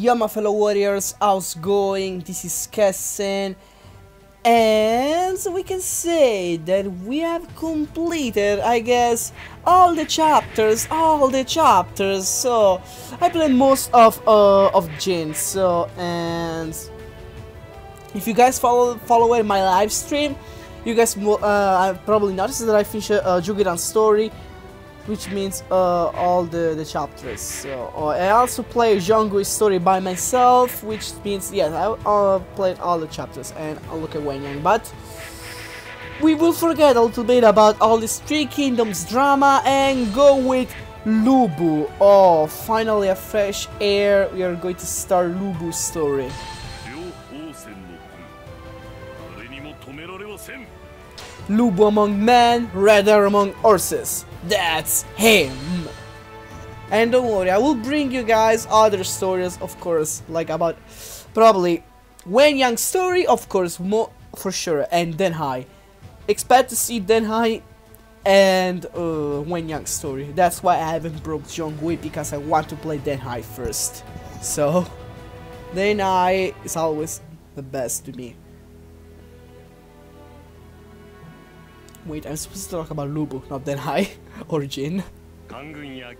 Yo, my fellow warriors, how's going? This is Kessen, and we can say that we have completed, I guess, all the chapters. So I played most of Jin. So, and if you guys follow my live stream, you guys probably noticed that I finished Jugeran's story, which means all the chapters. So, I also play Zhonggui's story by myself, which means, yes, I played all the chapters, and I'll look at Wenyang. But we will forget a little bit about all this Three Kingdoms drama and go with Lü Bu. Oh, finally a fresh air, we are going to start Lü Bu's story. Lü Bu among men, rather among horses. That's him. And don't worry, I will bring you guys other stories, of course, like about probably Wenyang's story, of course, more for sure, and Deng Ai. Expect to see Deng Ai and Wenyang's story. That's why I haven't broke Zhongwei, because I want to play Deng Ai first. So Deng Ai is always the best to me. Wait, I'm supposed to talk about Lü Bu, not Deng Ai or Jin. That's him! Is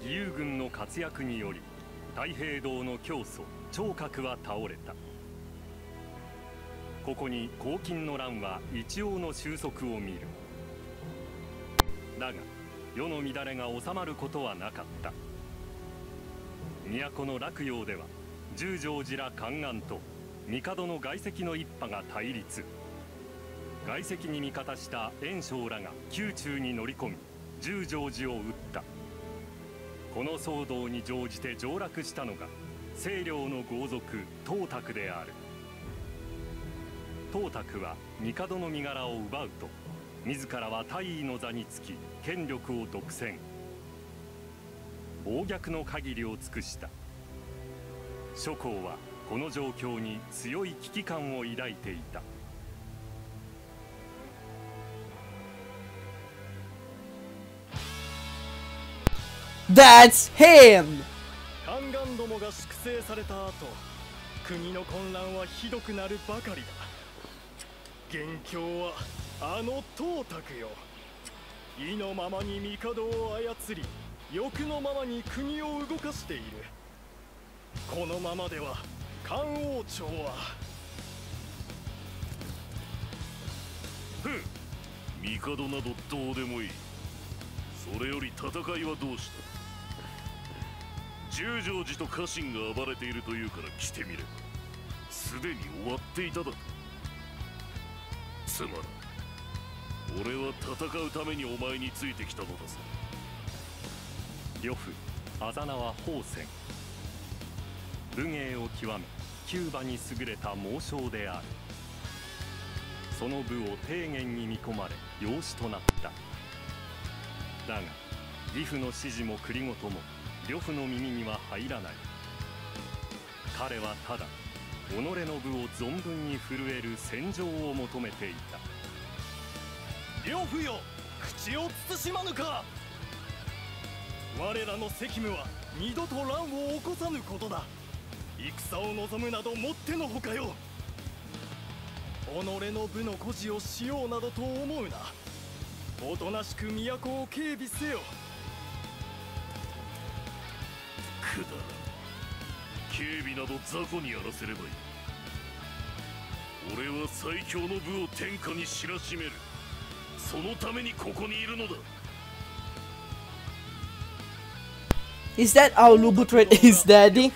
that how Lü Bu treated his daddy?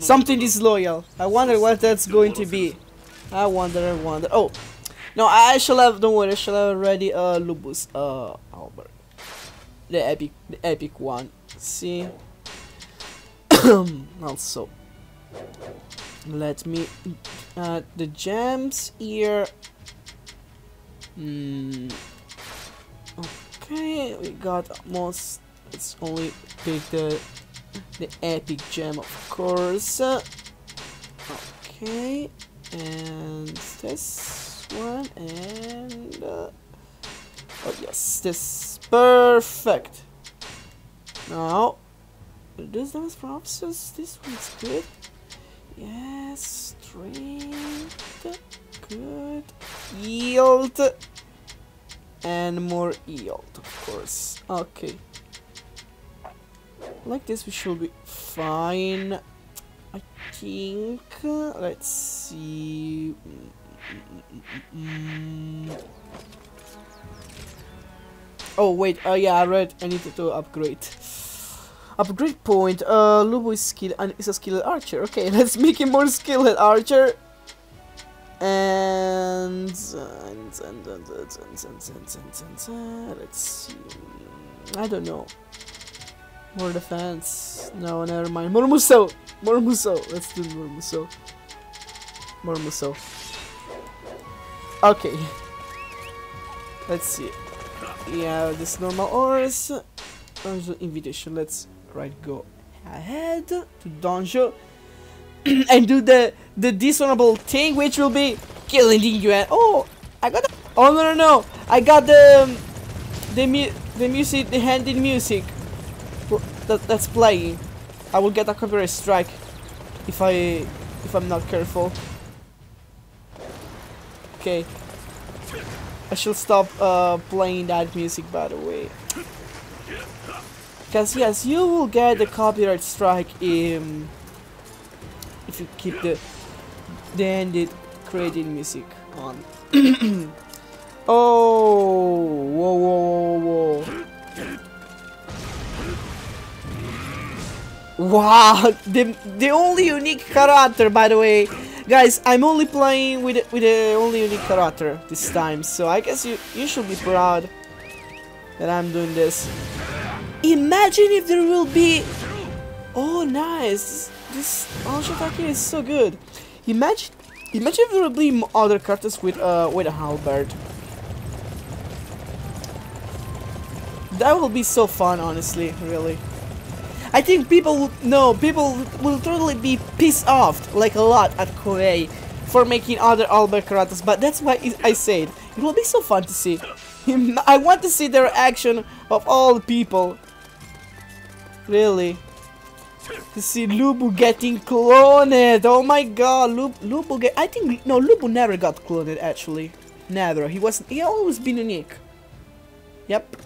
Something disloyal. I wonder what that's going to be. I wonder. Oh, no, I shall have. Don't worry, I shall have already. Lü Bu's Albert, the epic one. See. Also, let me the gems here. Okay, we got most. Let's only pick the epic gem, of course. Okay, and this one, and oh yes, this perfect. Now, this one's process. This one's good. Yes, strength, good, yield, and more yield, of course. Okay. Like this, we should be fine, I think. Let's see. Oh wait, yeah, I read I needed to upgrade. Upgrade point. Lü Bu is skilled and is a skilled archer. Okay, let's make him more skilled archer. And let's see. I don't know. More defense. No, never mind. More musou. More musou. Let's do more musou. More musou. Okay. Let's see. Yeah, this normal ores. Invitation. Let's go ahead to Dong Zhuo and do the dishonorable thing, which will be killing the Yuan. Oh, I got. Oh no! I got the music, the handed music. That's playing. I will get a copyright strike if I'm not careful. Okay, I should stop playing that music, by the way, because yes, you will get the copyright strike if you keep the ended credit music on. Oh, whoa. Wow, the only unique character, by the way, guys. I'm only playing with the only unique character this time, so I guess you should be proud that I'm doing this. Imagine if there will be. Oh, nice! This Anshu Taki is so good. Imagine if there will be other characters with a halberd. That will be so fun, honestly, really. I think people will totally be pissed off, like a lot, at Koei for making other Albert characters, but that's why I said it will be so fun to see. I want to see the reaction of all people, really, to see Lü Bu getting cloned. Oh my god, Lü Bu I think no, Lü Bu never got cloned, actually, never. He always been unique. Yep.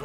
Oh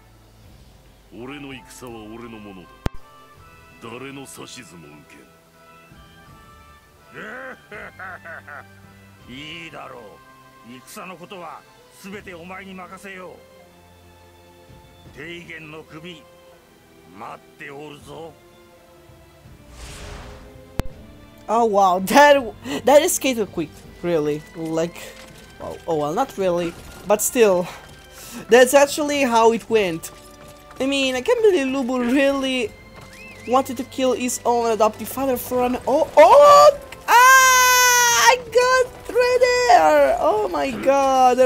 wow, that escaped quick, really. Like, well, not really, but still, that's actually how it went. I mean, I can't believe Lü Bu really wanted to kill his own adoptive father for an I got through there! Oh my god!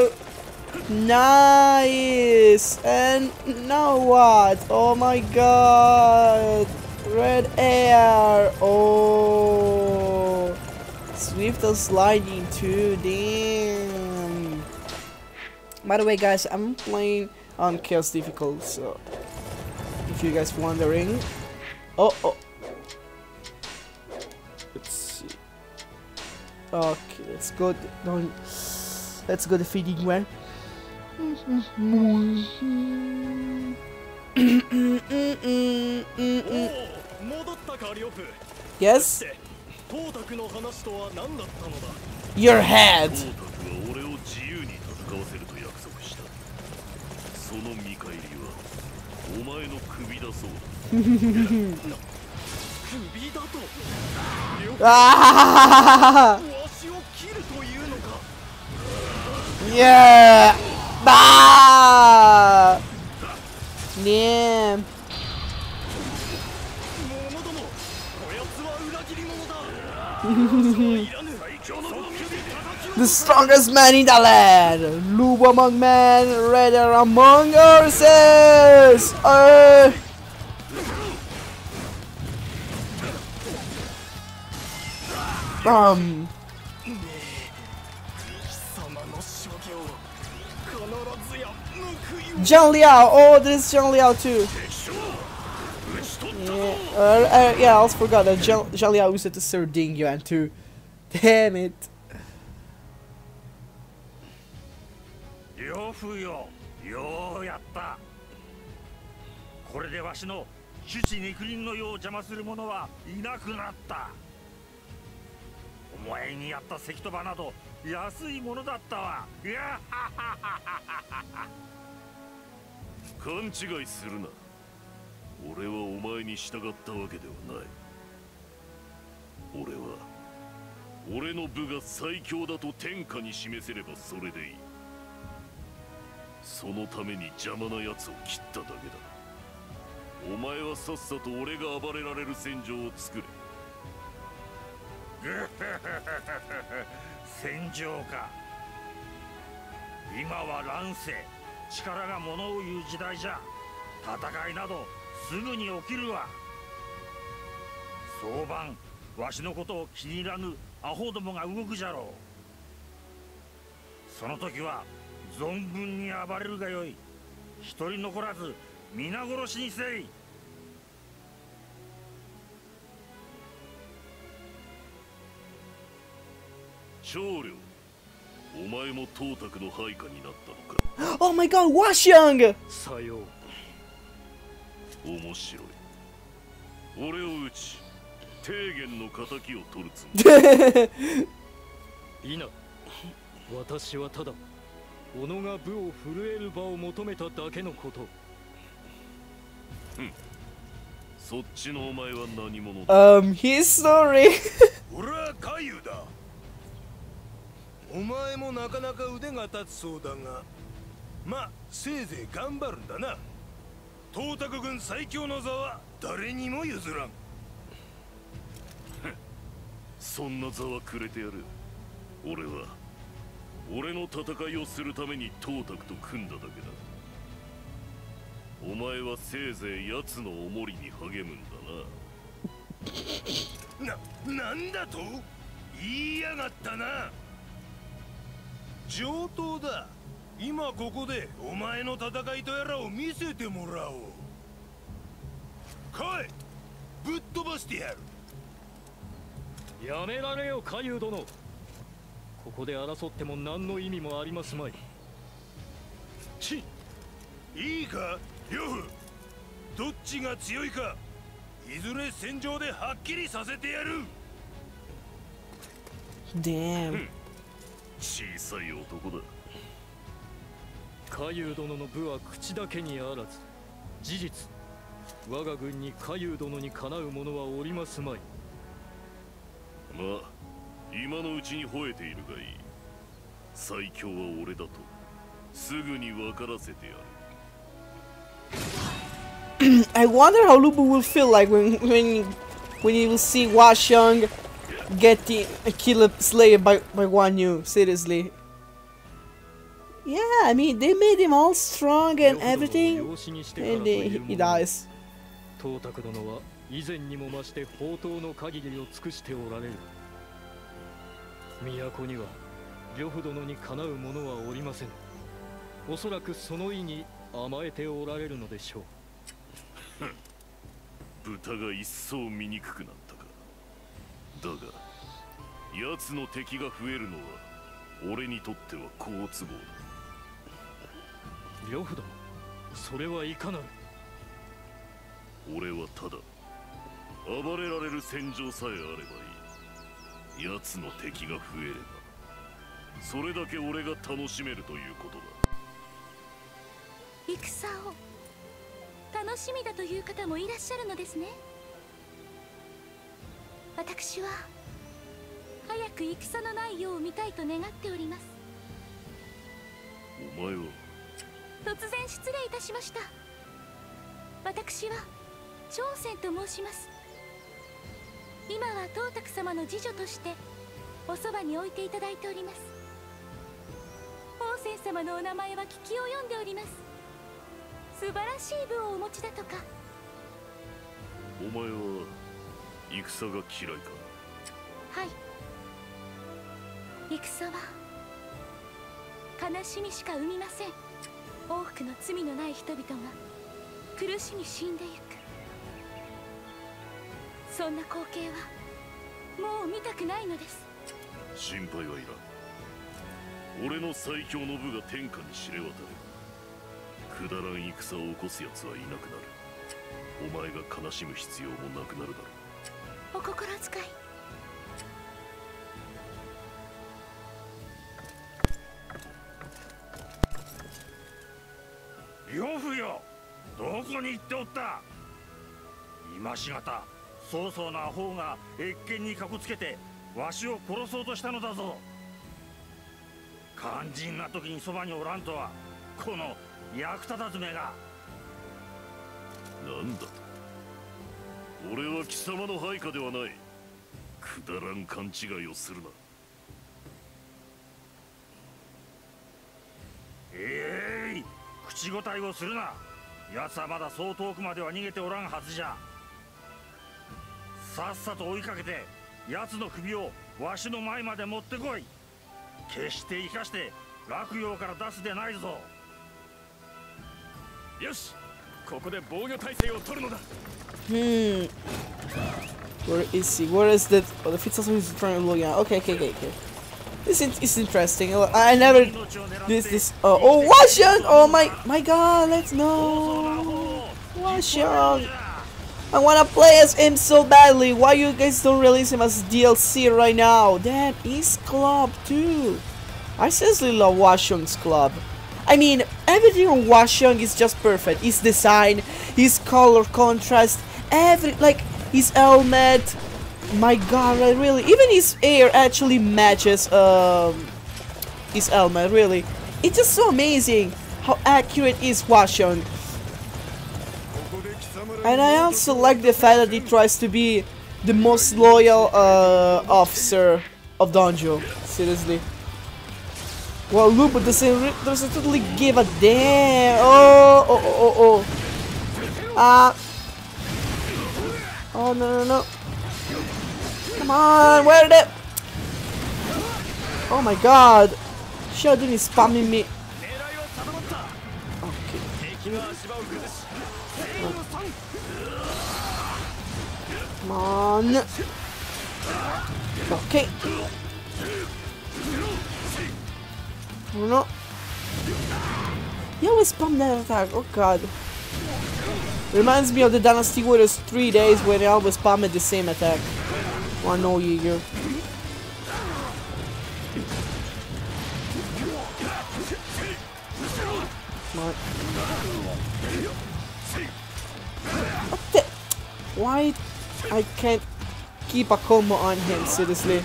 Nice! And now what? Oh my god! Red air! Oh! Swift and sliding too, damn! By the way guys, I'm playing on chaos difficult, so if you guys wondering... Oh! Let's see... Okay, let's go... Let's go the feeding one. Yes? Your head! Yeah! Ah! Damn! The strongest man in the land! Lü Bu among men, rather among ourselves! Zhang Liao! Oh, there's Zhang Liao too! Yeah, I also forgot that Zhang Liao used it to serve Ding Yuan too. Damn it! Oh my god, Hua Xiong! He's sorry. Damn. I wonder how Lü Bu will feel like when he will see Hua Xiong getting killed, slayed by Guan Yu. Seriously. Yeah, I mean, they made him all strong and everything, and he dies. Where is he? Where is that? Oh, the fits also is trying to look at. Okay. This is interesting. I never this. Oh, Hua Xiong! Oh my God! Let's know. Hua Xiong. I wanna play as him so badly. Why you guys don't release him as DLC right now? That is club too. I seriously love Hua Xiong's club. I mean, everything on Hua Xiong is just perfect. His design, his color contrast, his helmet. My God, I really, even his hair actually matches his element, really. It's just so amazing how accurate is Hua Xiong. And I also like the fact that he tries to be the most loyal officer of Dong Zhuo, seriously. Well, Lü Bu doesn't totally give a damn. Oh, oh, oh, oh, oh. Oh, no, no, no. Come on, where the... Oh my god. Sheldon is spamming me. Okay. Come on. Okay. Oh no. He always spammed that attack. Oh god. Reminds me of the Dynasty Warriors 3 days where they always spammed the same attack. One whole year. What the? Why I can't keep a combo on him, seriously?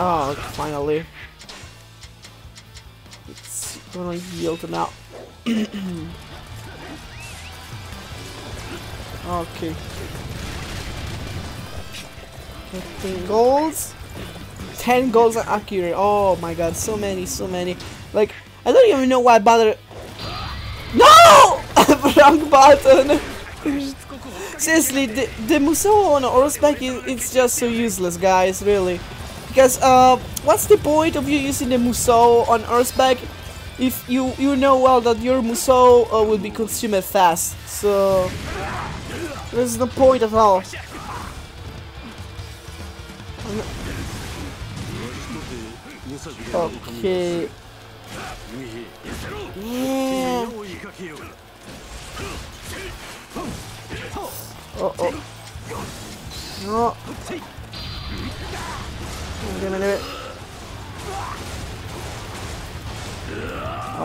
Oh, finally. It's gonna yield now. Okay. 15 goals. 10 goals are accurate. Oh my god, so many, so many. Like, I don't even know why I bother. No! Wrong button! Seriously, the musou on horseback is it's just so useless, guys, really. Because what's the point of you using the musou on horseback if you know well that your musou will be consumed fast? So there's no point at all. Okay. Yeah. Oh, oh. No. I'm gonna do it.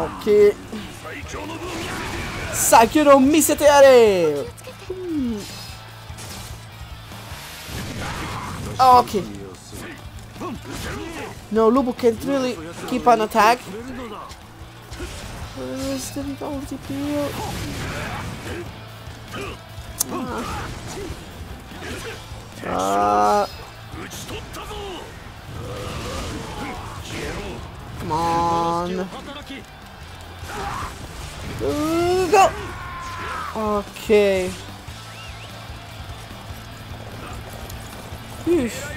Okay. Saki no misete yare. Okay. No, Lü Bu can't really keep an attack. Where's the ulti peel? Come on. Go. Okay. Oof.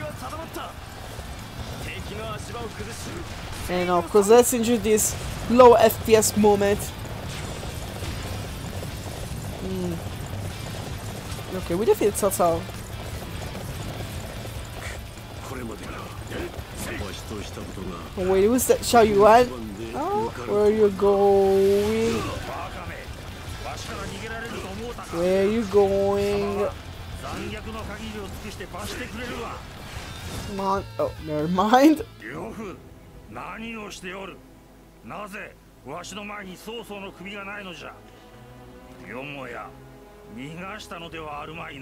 And of course, let's enjoy this low FPS moment. Okay, we defeated Cao. Oh, wait, who's that? Shao Yuan? Oh, where are you going? Where are you going? Come on. Oh, never mind. Oh, Dong Bai!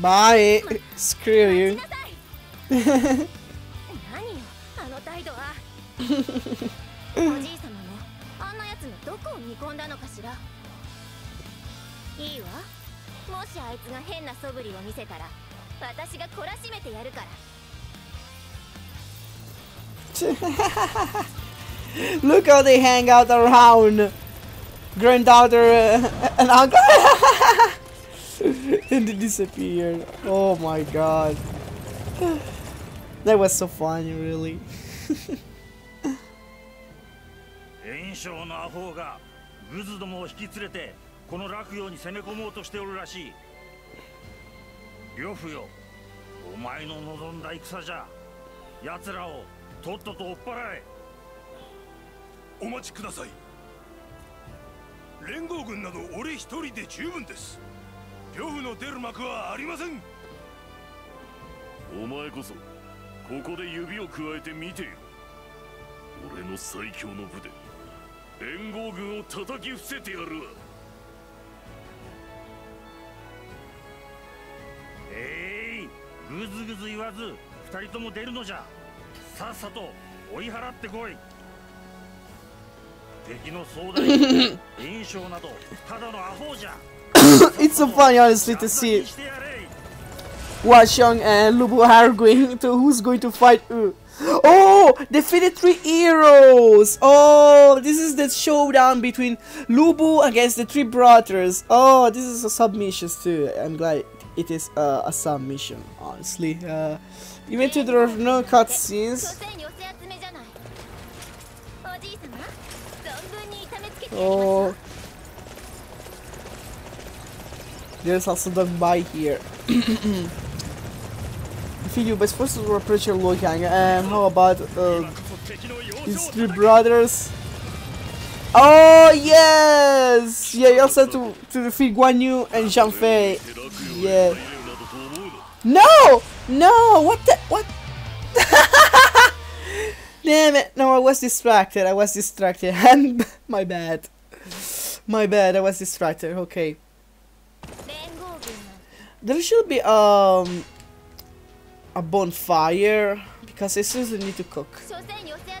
Bye. Screw you. Look how they hang out around granddaughter and uncle. And they disappeared. Oh my god. That was so funny, really. It's so funny, honestly, to see Hua Xiong and Lü Bu arguing to who's going to fight who. Oh, defeated three heroes. Oh, this is the showdown between Lü Bu against the three brothers. Oh, this is a submission too. I'm glad it is a submission, honestly. Even though there are no cutscenes. Oh, there's also Dong Bai here. Feel but first we're approach Luo Yang. And how about these three brothers? Oh yes, yeah. You also have to defeat Guan Yu and Zhang Fei. Yeah. No, no. What the what? Damn it! No, I was distracted. I was distracted. And my bad. My bad. I was distracted. Okay. There should be a bonfire because I seriously need to cook.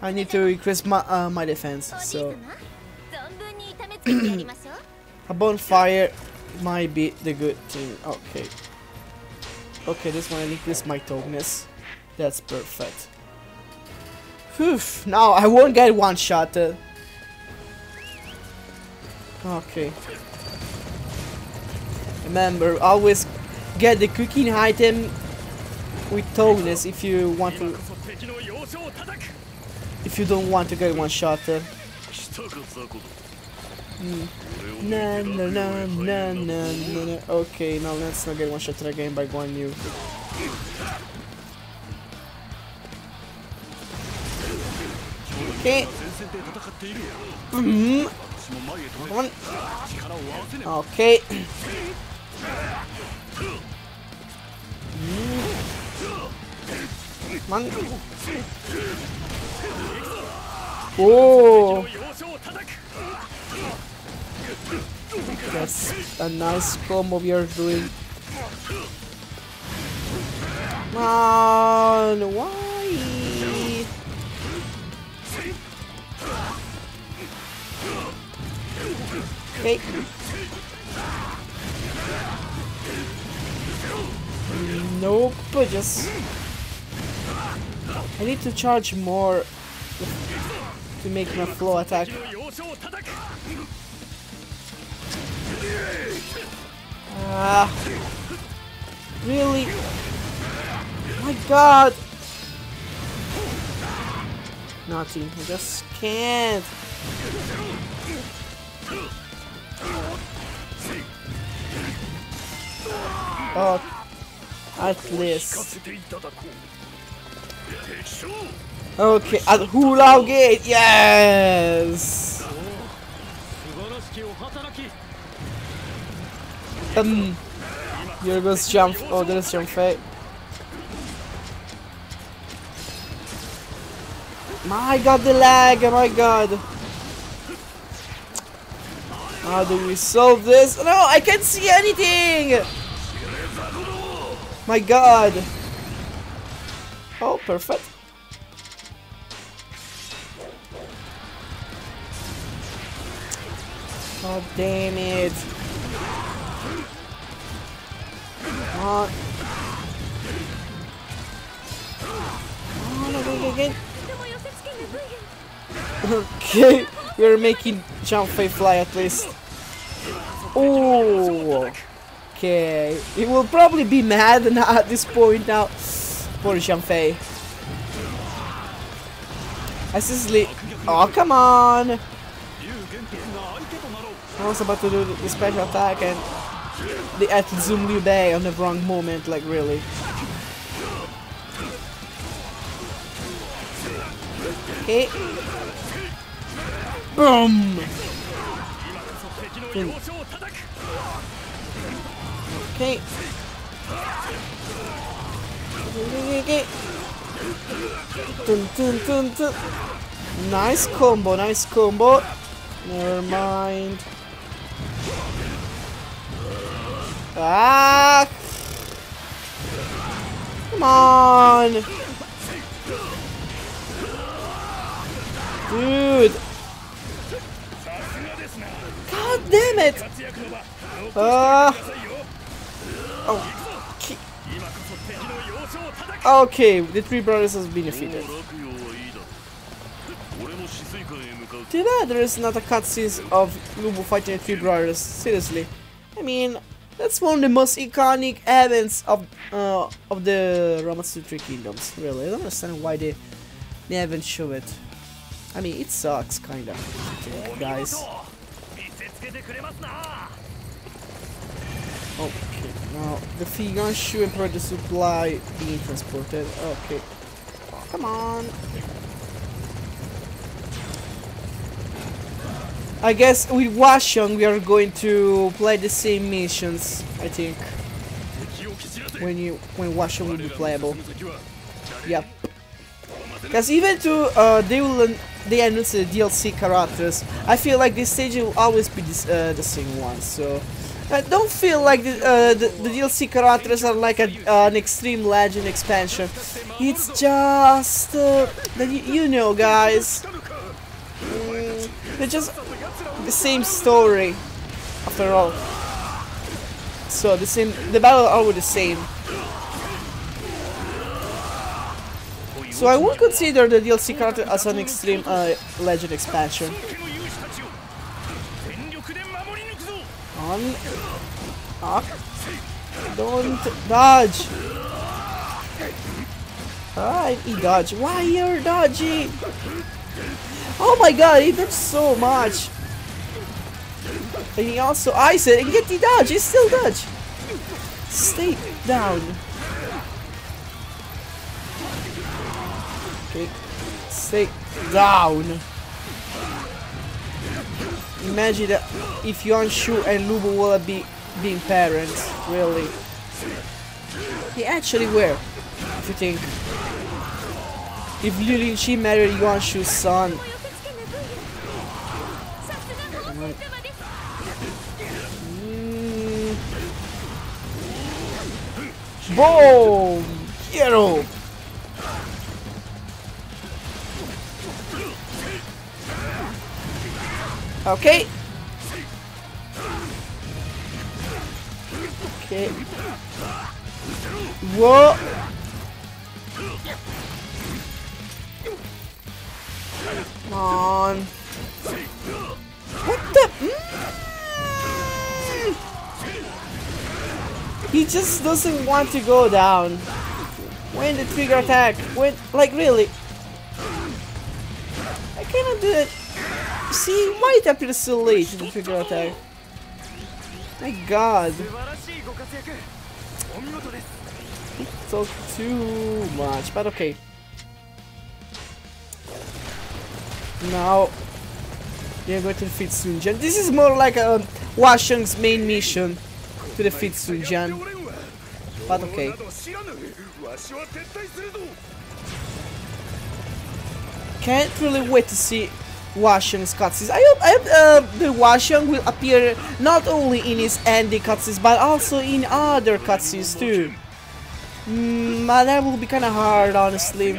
I need to increase my my defense. So a bonfire might be the good thing. Okay. Okay, this one I increase my toughness. That's perfect. Whew, now I won't get one shot. Okay. Remember, always get the cooking item with toughness if you want to. If you don't want to get one shot. No, no, no, no, no, no. Okay, now let's not get one shot again by Guan Yu. Okay. Come on. Okay. Man. Oh, that's a nice combo we are doing. Man, why? Okay. Nope, just I need to charge more to make my flow attack. Really? My god! Nothing, I just can't. At least. Okay, at Hulao Gate, yes! You're gonna jump. Oh, there's Zhang Fei. My god, the lag! Oh my god! How do we solve this? No, I can't see anything! My god! Oh, perfect. Oh, damn it. Come on. Oh, no, okay, we're making Zhang Fei fly at least. Oh, okay. He will probably be mad at this point now. Poor Zhang Fei. Assistly. Oh, come on. I was about to do the special attack and they had to zoom Liu Bei on the wrong moment, like really. Okay. Boom! Okay. Okay. Dun, dun, dun, dun. Nice combo, nice combo. Never mind. Ah! Come on! Dude! God damn it! Oh. Okay, the three brothers has been defeated. Too bad there is not a cutscene of Lü Bu fighting the three brothers, seriously. I mean, that's one of the most iconic events of the Romance of the Three Kingdoms, really. I don't understand why they haven't shown it. I mean, it sucks, kinda, guys. Okay, now the Yuan Shu and the supply being transported. Okay, come on. I guess with Hua Xiong we are going to play the same missions, I think. When Hua Xiong will be playable. Yep. Because even to they announce the DLC characters, I feel like this stage will always be this, the same one. So I don't feel like the DLC characters are like an Extreme Legend expansion. It's just that you know, guys. They're just the same story, after all. So the battles are all the same. So I would consider the DLC character as an Extreme Legend expansion. Up. Don't dodge. Ah, he dodged. Why you're dodging? Oh my god, he dodged so much. And he also ice it and get the dodge, he still dodge. Stay down. Okay. Stay down. Imagine that if Yuan Shu and Lü Bu will be being parents, really. They actually were, if you think. If Liu Lingqi married Yuan Shu's son. Boom! Hero! Okay. Okay. Whoa! Come on. What the? He just doesn't want to go down. When the trigger attack, when, like, really. I cannot do it. See, why it appears so late to the trigger attack? My god. He took too much, but okay. Now we are going to defeat Sun Jian. This is more like a Hua Xiong's main mission to defeat Sun Jian. But okay. Can't really wait to see Hua Xiong's cutscenes. I hope the Hua Xiong will appear not only in his ending cutscenes but also in other cutscenes too. But that will be kind of hard, honestly.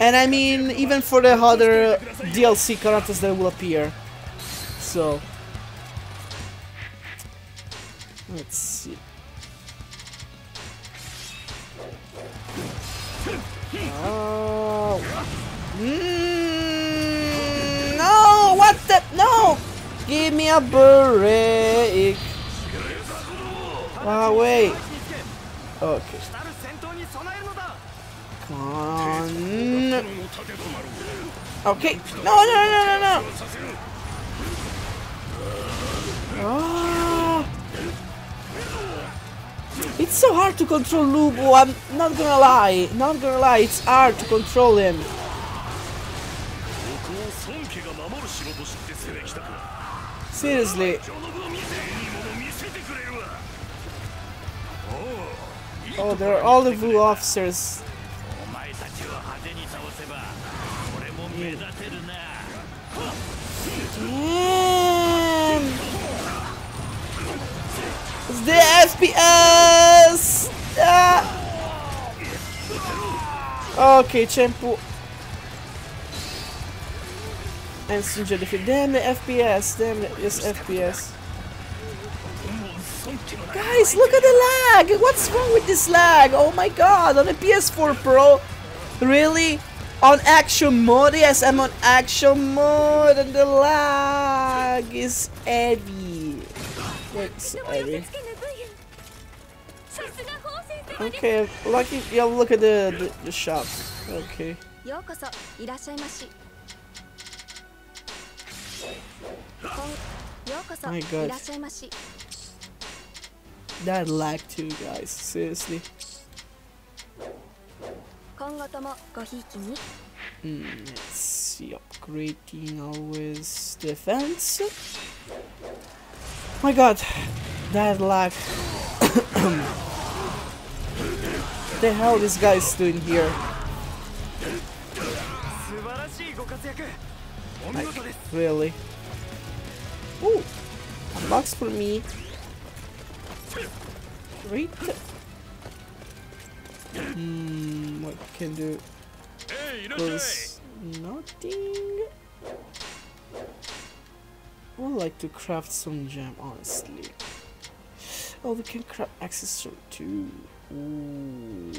And I mean, even for the other DLC characters that will appear. So, let's see. No! What the? No! Give me a break! Oh, wait. Okay. Come on. Okay. No, no, no, no, no! Oh. It's so hard to control Lü Bu, I'm not gonna lie. Not gonna lie, it's hard to control him. Seriously. Oh, there are all the Vu officers. Damn. It's the SPS! Ah. Okay, Champu. And Sunja defeat. Damn the FPS! Damn the FPS. Guys, look at the lag! What's wrong with this lag? Oh my god, on the PS4 Pro? Really? On action mode? Yes, I'm on action mode and the lag is heavy. It's heavy. Okay, lucky. Yeah, look at the shop. Okay. My god. That lag too, guys. Seriously. Let's see. Upgrading always defense. My god. That lag. What the hell this guy is doing here? Like, really? Ooh. A box for me. Great. What can do? There's nothing. I would like to craft some gem, honestly. Oh, we can craft accessory too. Ooh,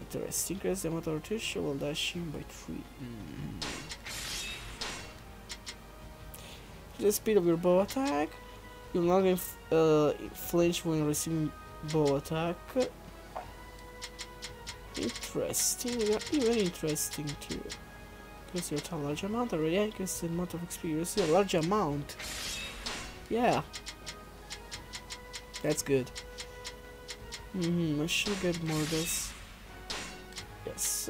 interesting. Increase the amount of rotation while dashing by 3. The speed of your bow attack. You'll not flinch when receiving bow attack. Interesting, even interesting too. Because you're a large amount already, I guess the amount of experience is a large amount. Yeah. That's good. I should get more of this. Yes.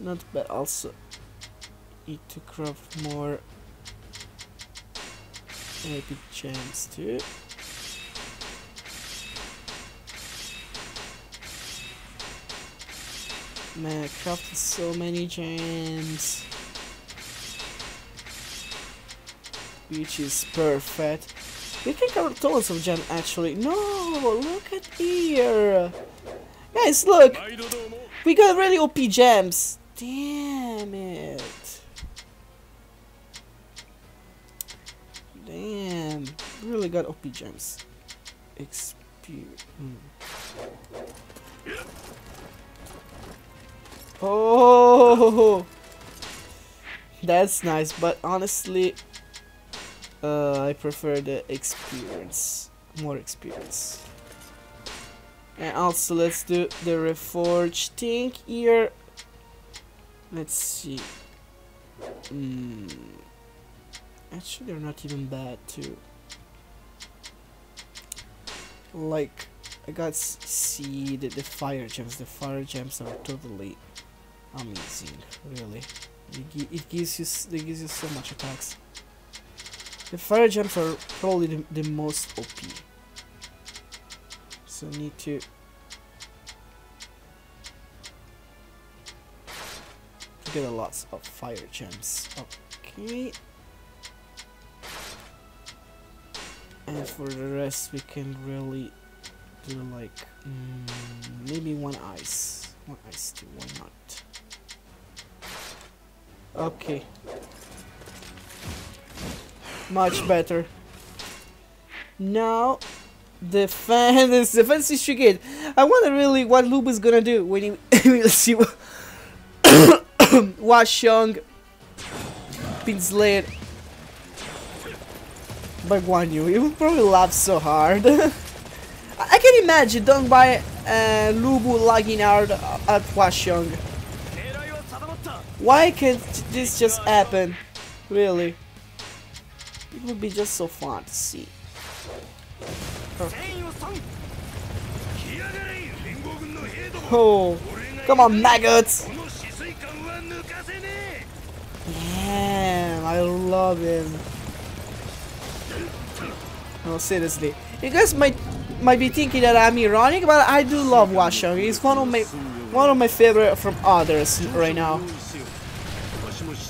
Not bad also. Need to craft more epic gems too. Man, I crafted so many gems, which is perfect. We can cover tons of gems actually. No, look at here, guys. Look, we got really OP gems. Damn it. Damn, really got OP gems. Oh, that's nice, but honestly, I prefer the experience, more experience. And also, let's do the reforge thing here. Let's see. Actually, they're not even bad too. like I got see the fire gems. The fire gems are totally amazing, really. It gives you so much attacks. The fire gems are probably the most OP. So need to. Get a lot of fire gems. Okay. And for the rest, we can really do like maybe one ice too. Why not? Okay. Much better. Now, defense is triggered. I wonder really what Lü Bu is gonna do when he see what. Hua Xiong been slayed by Guan Yu. He would probably laugh so hard. I can imagine Dong Bai and Lü Bu lagging hard at Hua Xiong. Why can't this just happen? Really? It would be just so fun to see. Oh, come on, maggots! Damn, I love him. No, seriously, you guys might be thinking that I'm ironic, but I do love Hua Xiong. He's one of my favorite from others right now.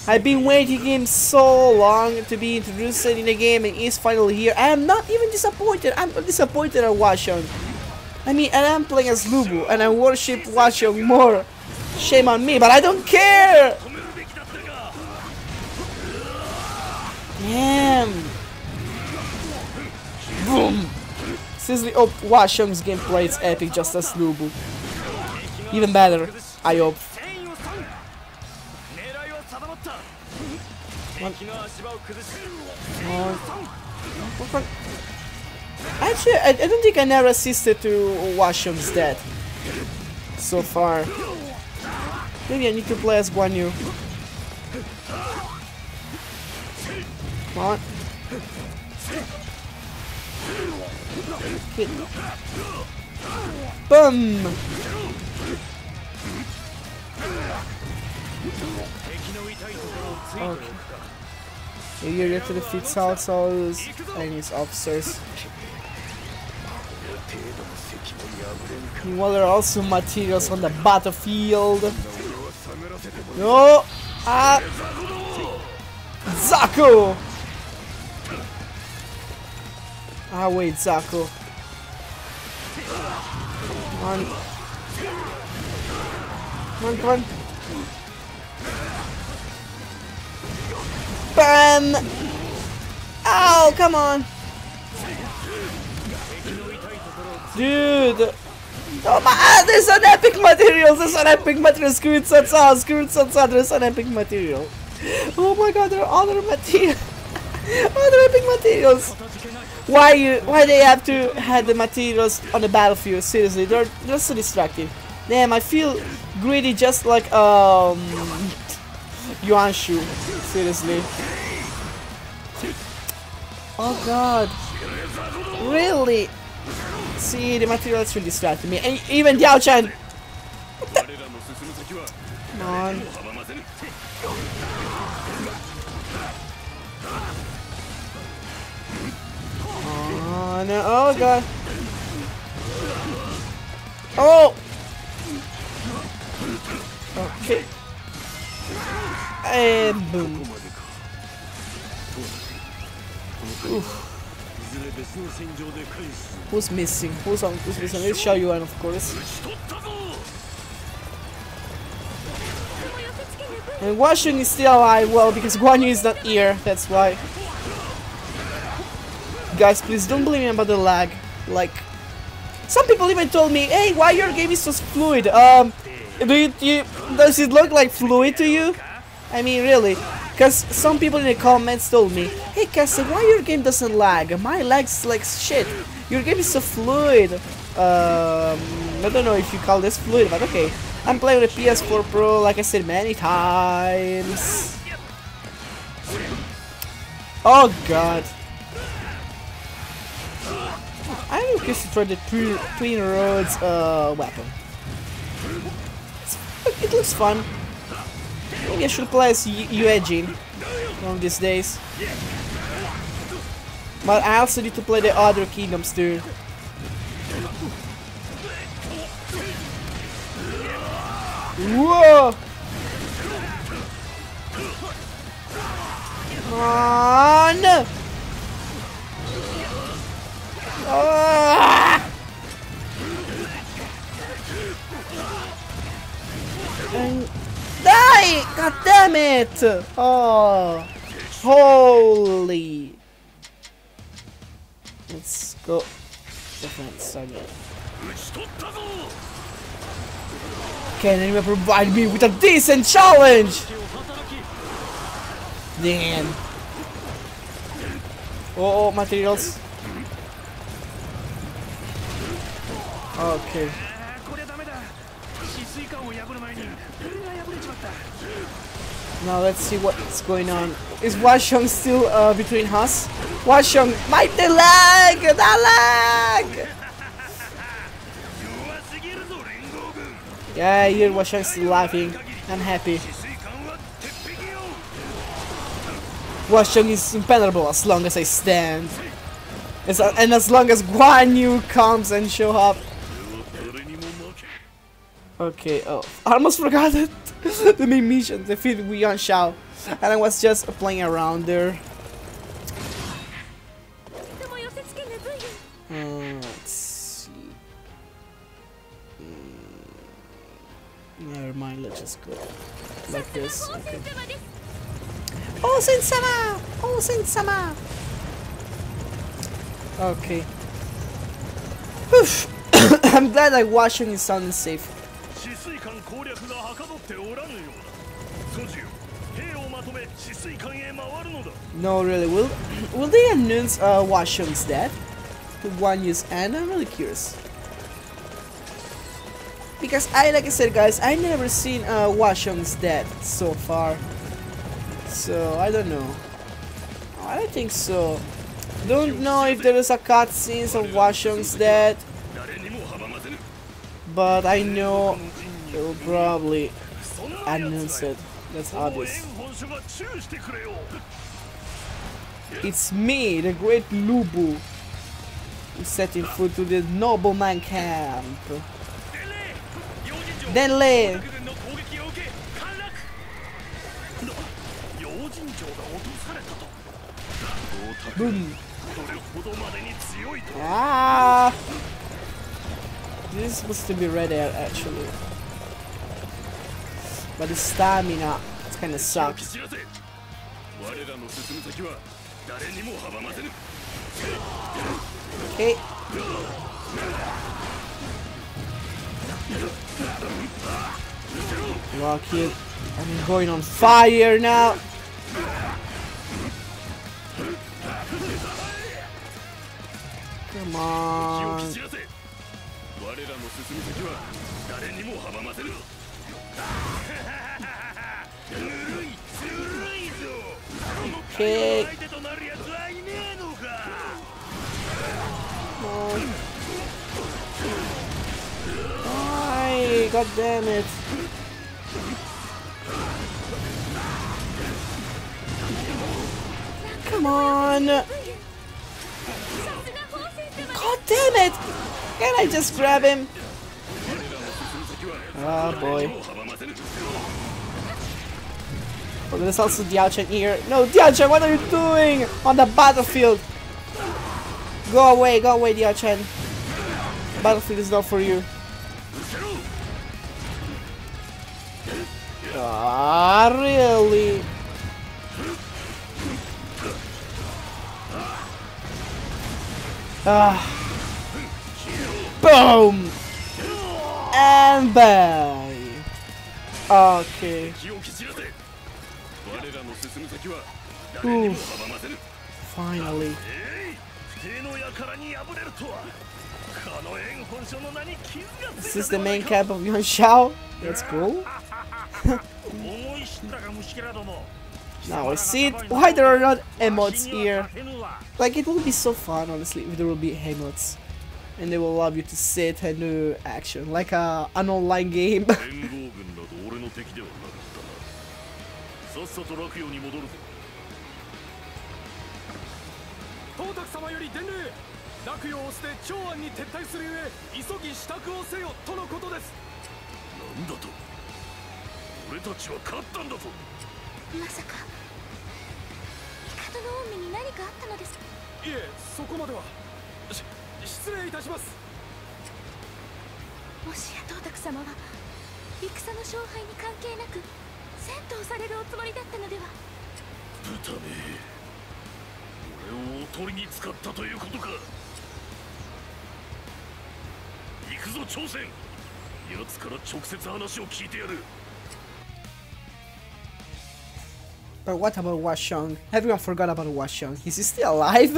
I've been waiting him so long to be introduced in the game, and he's finally here. I am not even disappointed. I'm disappointed at Hua Xiong. I mean, and I'm playing as Lü Bu, and I worship Hua Xiong more. Shame on me, but I don't care. Damn! Boom! Seriously, oh, Hua Xiong's gameplay is epic, just as Lü Bu. Even better, I hope. One. Actually, I don't think I never assisted to Hua Xiong's death so far. Maybe I need to play as Guan Yu. Come on. Hit. Boom! Okay. You get to defeat Cao Cao's and his officers. Meanwhile, there are also materials on the battlefield. No! Ah! Zaku! Ah, wait, Zaku. Come on. Bam! Ow, come on. Dude. Oh my, there's an epic material. Screw it, Sansa. There's an epic material. Oh my god, there are other materials. Other epic materials. Why they have to have the materials on the battlefield? Seriously, they're so destructive. Damn, I feel greedy just like Yuan Shu. Seriously. Oh god. Really? See, the materials really distracted me, and even Diaochan. Come on. Oh no, oh god. Oh! Okay. And boom. Oof. Who's missing? Who's missing? Let's show you one, of course. And Hua Xiong is still alive, well, because Guan Yu is not here, that's why. Guys, please don't blame me about the lag. Like, some people even told me, "Hey, why your game is so fluid? Does it look like fluid to you?" I mean, really, because some people in the comments told me, "Hey, Kessen, why your game doesn't lag? My lag's like shit. Your game is so fluid." I don't know if you call this fluid, but okay. I'm playing with a PS4 Pro, like I said many times. Oh God. I'm looking for the Twin Roads weapon. It looks fun. Maybe I should play as Yue Jin one of these days. But I also need to play the other kingdoms too. Whoa! Oh no! Ah! And die! God damn it! Oh, holy! Let's go. Different side. Can anyone provide me with a decent challenge? Damn. Oh, materials. Okay. Now let's see what's going on. Is Hua Xiong still between us? Hua Xiong, bite the leg! The leg! Yeah, here Hua Xiong is laughing and happy. Hua Xiong is impenetrable as long as I stand. And as long as Guan Yu comes and shows up. Okay, oh, I almost forgot it. The main mission, defeat Yuan Shao. And I was just playing around there. Let's see. Never mind, let's just go like this. Okay. Osen-sama! Osen-sama! Okay. I'm glad I watched and it sounded safe. No, really. Will they announce Hua Xiong's death? The one use and I'm really curious. Because like I said guys, I never seen Hua Xiong's death so far. So I don't know. I don't think so. Don't know if there is a cutscenes of Hua Xiong's death. But I know it will probably announce it. That's obvious. It's me, the great Lü Bu, who's setting foot to the nobleman camp. Denle! Boom! Ah! This is supposed to be red air actually. But the stamina, it kinda sucks. Okay. Lock it. I'm going on fire now. Come on. Okay. Ay, God damn it. Come on. God damn it. Can I just grab him? Oh boy. Oh, there's also Diaochan here. No, Diaochan, what are you doing on the battlefield? Go away, Diaochan. Battlefield is not for you. Ah, really? Ah. Boom! And bye! Okay. Ooh. Finally. This is the main camp of Yuan Shao. That's cool. Now I see it. Why there are not emotes here? Like, it would be so fun, honestly, if there would be emotes. and they will allow you to sit and do action, like an online game. But what about Hua Xiong? Everyone forgot about Hua Xiong. Is he still alive?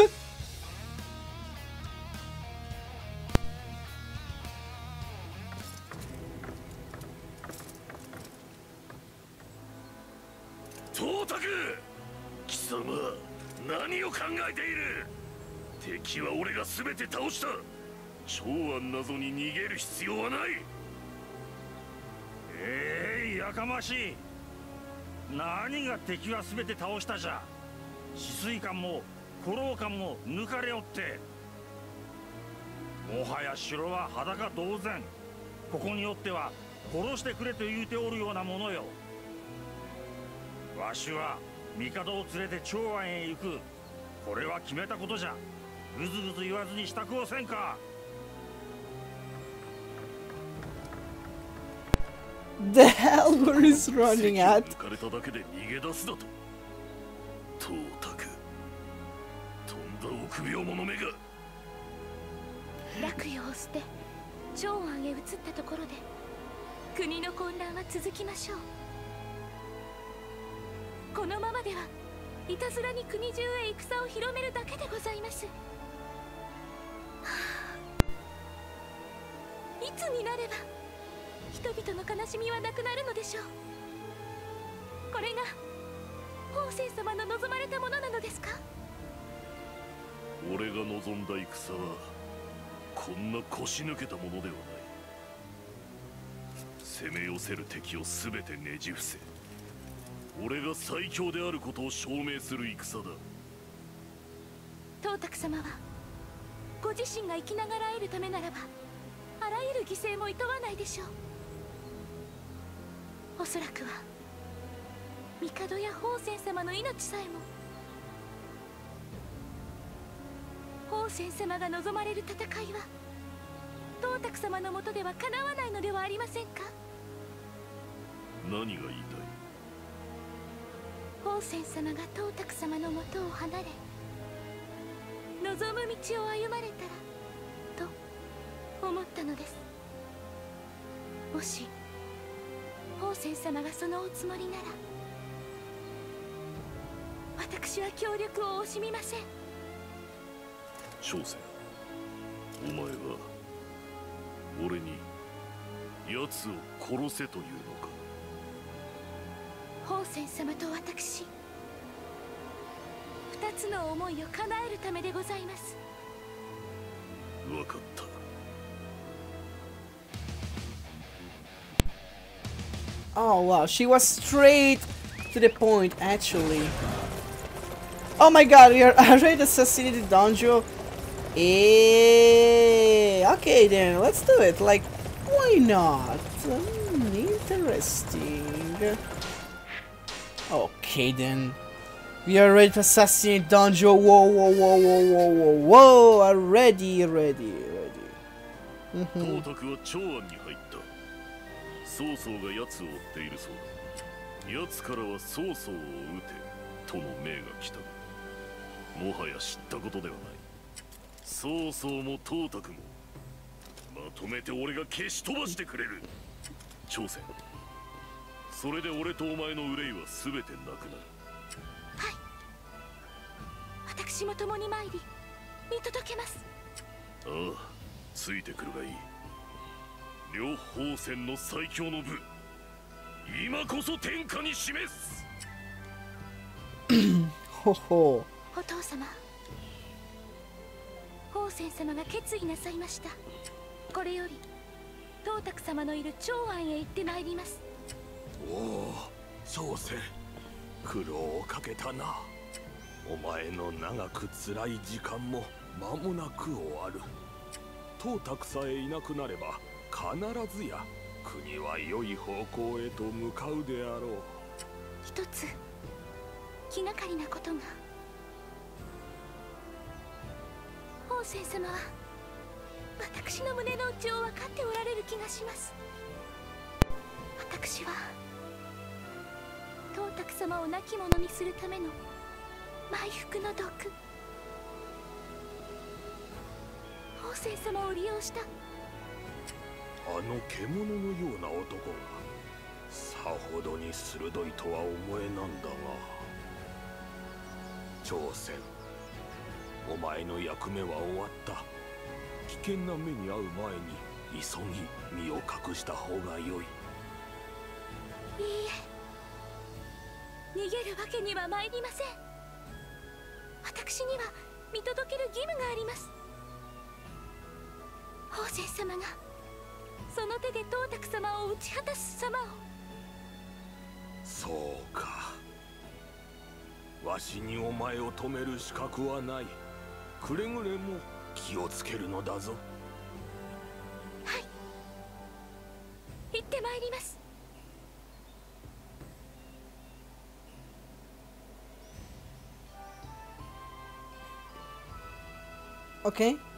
The hell were he running at? Oh wow, she was straight to the point actually. Oh my god, we are already assassinated Dong Zhuo. Okay then, let's do it. Like, why not? Interesting. Okay then. We are ready to assassinate Dong Zhuo. Whoa, whoa, whoa, whoa, whoa, whoa, whoa. Already, ready. Okay,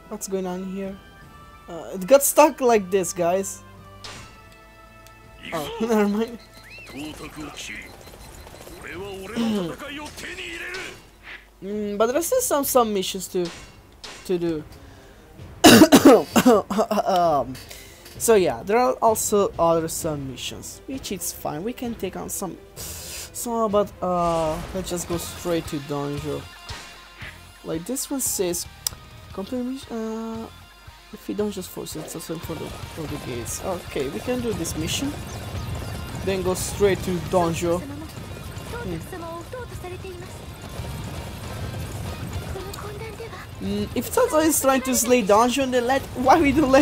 what's going on here? It got stuck like this, guys. Oh, never mind. But there's still some missions to do. So yeah, there are also other some missions, which is fine. We can take on some, but let's just go straight to Dong Zhuo. Like this one says, complete mission. If you don't just force it, so for the gates. Okay, we can do this mission. Then go straight to Dong Zhuo. If Tatsuo is trying to slay Dong Zhuo, then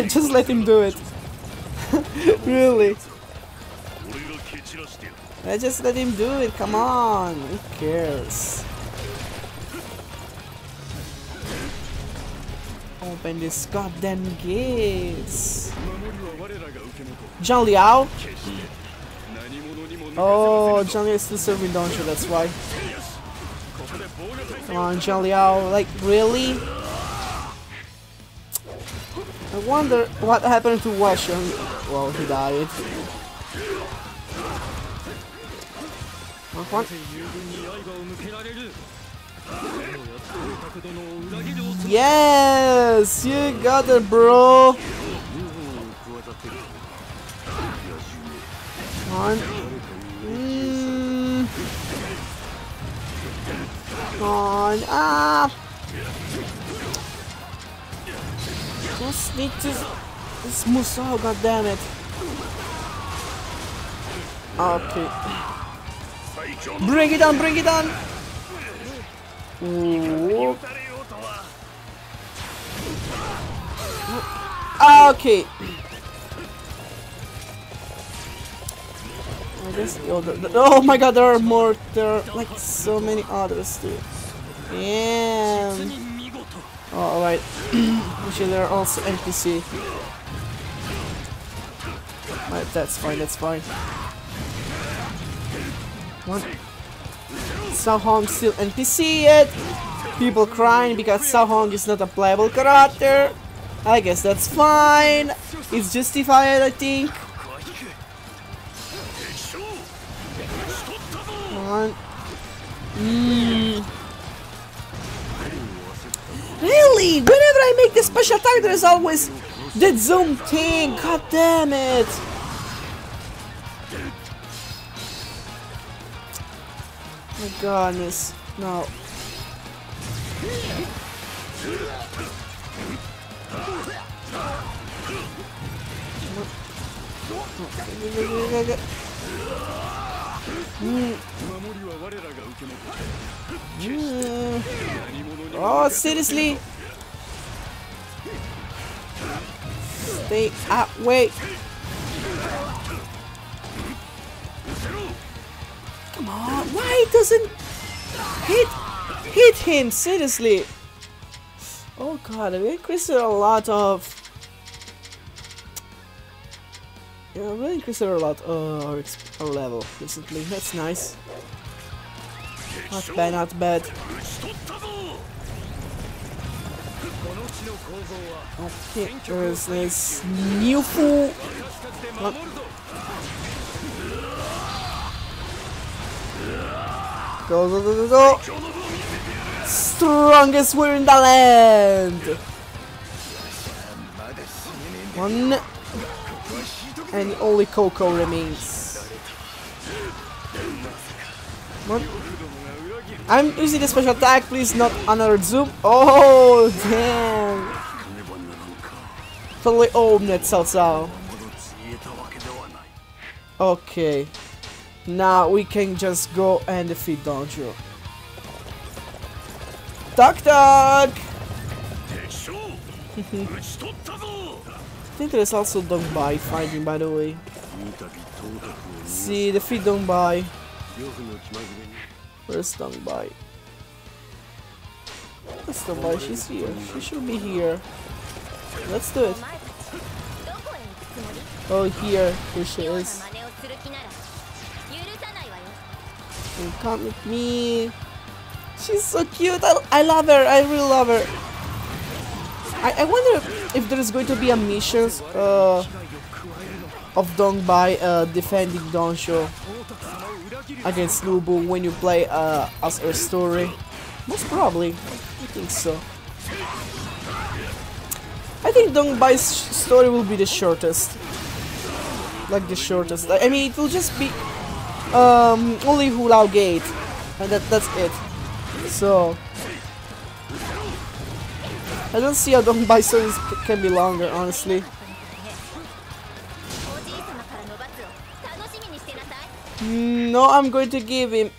just let him do it. Really? Let's just let him do it. Come on, who cares? Open this goddamn gates. Zhang Liao. Oh, Zhang Liao is still serving Dong Zhuo, that's why. Come on, Zhang Liao, like really? I wonder what happened to Hua Xiong. Well, he died. Yes, you got it, bro. Come on. Come on. Ah. Just need to. It's musou. God damn it. Okay. Bring it on. Bring it on. Ooh. Okay. I guess oh my god, there are more. There are like so many others too. And oh, alright. Actually, there are also NPC. Right, that's fine. That's fine. One. Somehow I'm still NPC yet. People crying because Sohong is not a playable character. I guess that's fine. It's justified, I think. Come on. Really? Whenever I make this special attack, there's always that zoom thing. God damn it. My goodness. No. Oh, seriously? Stay awake. Come on. Why doesn't hit him? Seriously. Oh god, we increasing a lot of. Yeah, we increasing a lot our level recently. That's nice. Not bad, not bad. Okay, there is this new fool. Go, go, go, go, go! Strongest warrior in the land! One. And only Coco remains. One. I'm using the special attack, please, not another zoom. Oh, damn! Totally owned that Cao Cao. Okay. Now we can just go and defeat Dong Zhuo. Duck duck! I think there's also Dong Bai fighting, by the way. See, defeat Dong Bai. Where's Dong Bai? Where's Dong Bai? She's here. She should be here. Let's do it. Oh, here she is. Come with me. She's so cute. I love her. I really love her. I wonder if there's going to be a mission of Dong Bai defending Dong Zhuo against Lü Bu when you play as her story. Most probably. I think so. I think Dong Bai's story will be the shortest. Like the shortest. I mean, it will just be only Hulao Gate, and that's it. So I don't see how Dong Bai stories can be longer, honestly. No, I'm going to give him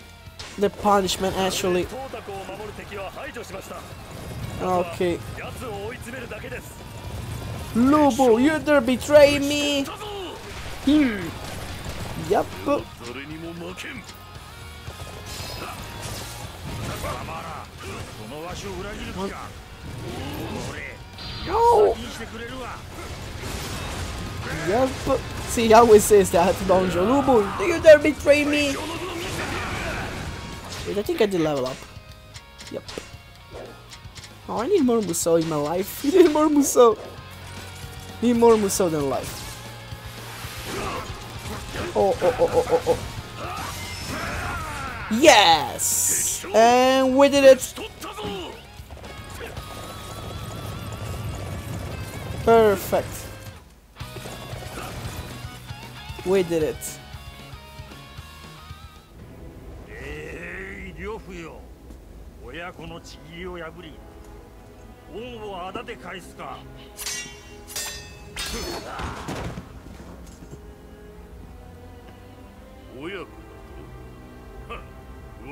the punishment actually. Okay. Lü Bu, you dare betray me? Yep. No. Yep. See, he always says that. Dong Zhuo, Lü Bu, do you dare betray me? Wait, I think I did level up. Yep. Oh, I need more musou in my life. I need more musou. Need more musou than life. Oh. Yes! And we did it! Perfect. We did it. So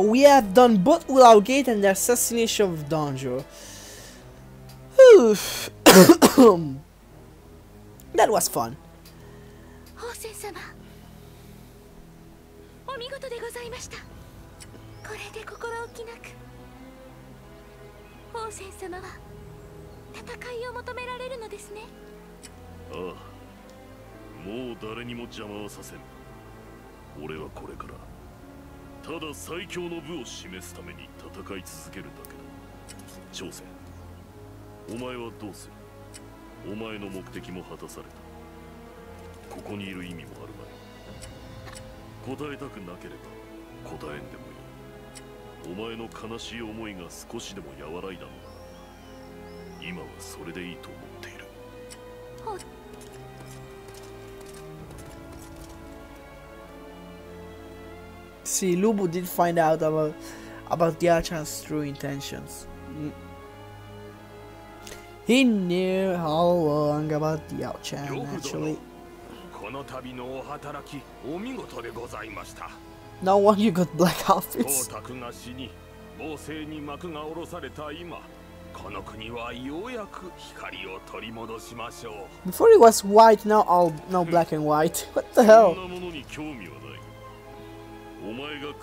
we have done both Hulao Gate and the assassination of Dong Zhuo. That was fun. See, Lü Bu did find out about Diaochan's true intentions. He knew how long about Diaochan actually. No one you got black outfits. Before it was white, now all now black and white. What the hell? Oh my god.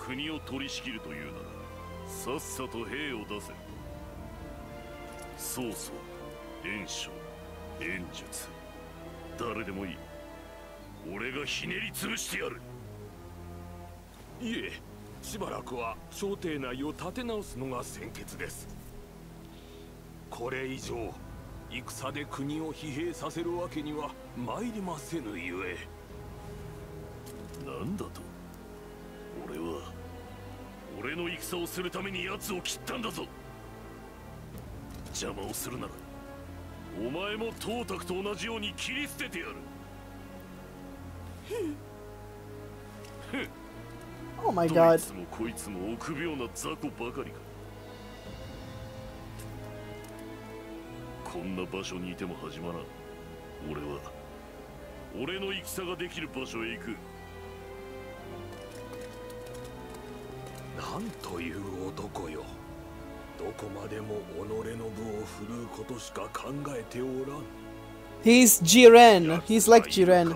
He's Jiren. He's like Jiren.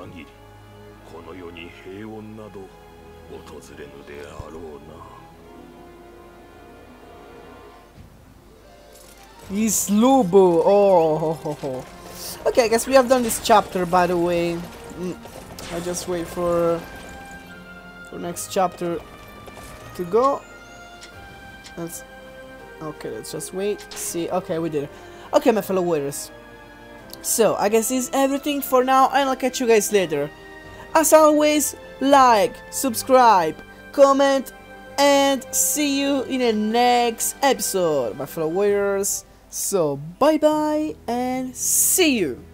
He's Lü Bu. Oh, ho, ho, ho. Okay, I guess we have done this chapter. By the way, I just wait for next chapter to go. That's okay. Let's just wait. See. Okay, we did it. Okay, my fellow warriors. So I guess this is everything for now, and I'll catch you guys later. As always, like, subscribe, comment, and see you in the next episode, my fellow warriors. So bye bye and see you.